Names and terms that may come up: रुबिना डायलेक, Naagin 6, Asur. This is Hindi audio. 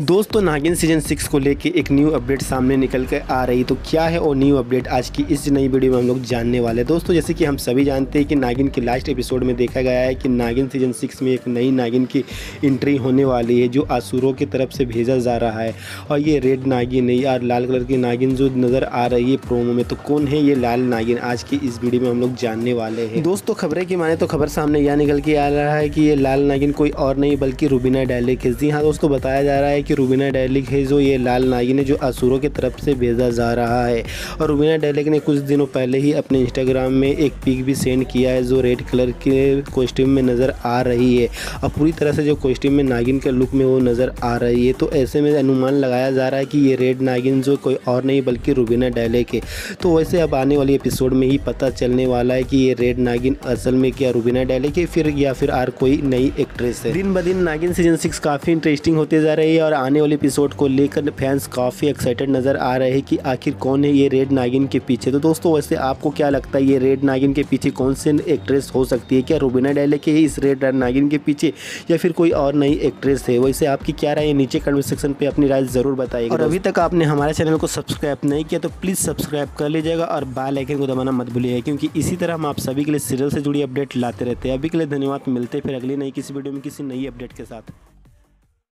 दोस्तों नागिन सीजन 6 को लेके एक न्यू अपडेट सामने निकल कर आ रही, तो क्या है और न्यू अपडेट आज की इस नई वीडियो में हम लोग जानने वाले हैं। दोस्तों जैसे कि हम सभी जानते हैं कि नागिन के लास्ट एपिसोड में देखा गया है कि नागिन सीजन 6 में एक नई नागिन की एंट्री होने वाली है जो असुरों की तरफ से भेजा जा रहा है। और ये रेड नागिन है या लाल कलर की नागिन जो नज़र आ रही है प्रोमो में, तो कौन है ये लाल नागिन आज की इस वीडियो में हम लोग जानने वाले हैं। दोस्तों खबरें की माने तो खबर सामने यह निकल के आ रहा है कि ये लाल नागिन कोई और नहीं बल्कि रुबिना डायलेक है। जी हाँ दोस्तों, बताया जा रहा है कि रुबिना डायलेक है जो ये लाल नागिन है जो असुरों की तरफ से भेजा जा रहा है। और रुबिना डायलेक ने कुछ दिनों पहले ही अपने इंस्टाग्राम में एक पिक भी सेंड किया है जो रेड कलर के कॉस्ट्यूम में नज़र आ रही है और पूरी तरह से जो कॉस्ट्यूम में नागिन के लुक में वो नज़र आ रही है। तो ऐसे में अनुमान लगाया जा रहा है कि ये रेड नागिन जो कोई और नहीं बल्कि रुबिना डायलेक है। तो वैसे अब आने वाले एपिसोड में ही पता चलने वाला है कि ये रेड नागिन असल में क्या रुबिना डायलेक है फिर या फिर और कोई नई एक्ट्रेस है। दिन ब दिन नागिन सीजन 6 काफ़ी इंटरेस्टिंग होते जा रही है और आने वाले एपिसोड को लेकर फैंस काफ़ी एक्साइटेड नज़र आ रहे हैं कि आखिर कौन है ये रेड नागिन के पीछे। तो दोस्तों वैसे आपको क्या लगता है ये रेड नागिन के पीछे कौन सी एक्ट्रेस हो सकती है? क्या रुबिना डायलेक है इस रेड नागिन के पीछे या फिर कोई और नई एक्ट्रेस है? वैसे आपकी क्या राय है नीचे कमेंट सेक्शन पर अपनी राय ज़रूर बताइएगा। और अभी तक आपने हमारे चैनल को सब्सक्राइब नहीं किया तो प्लीज़ सब्सक्राइब कर लीजिएगा और बेल आइकन को दबाना मत भूलिएगा, क्योंकि इसी तरह हम आप सभी के लिए सीरियल से जुड़ी अपडेट लाते रहते हैं। अभी के लिए धन्यवाद, मिलते हैं फिर अगली नई किसी वीडियो में किसी नई अपडेट के साथ।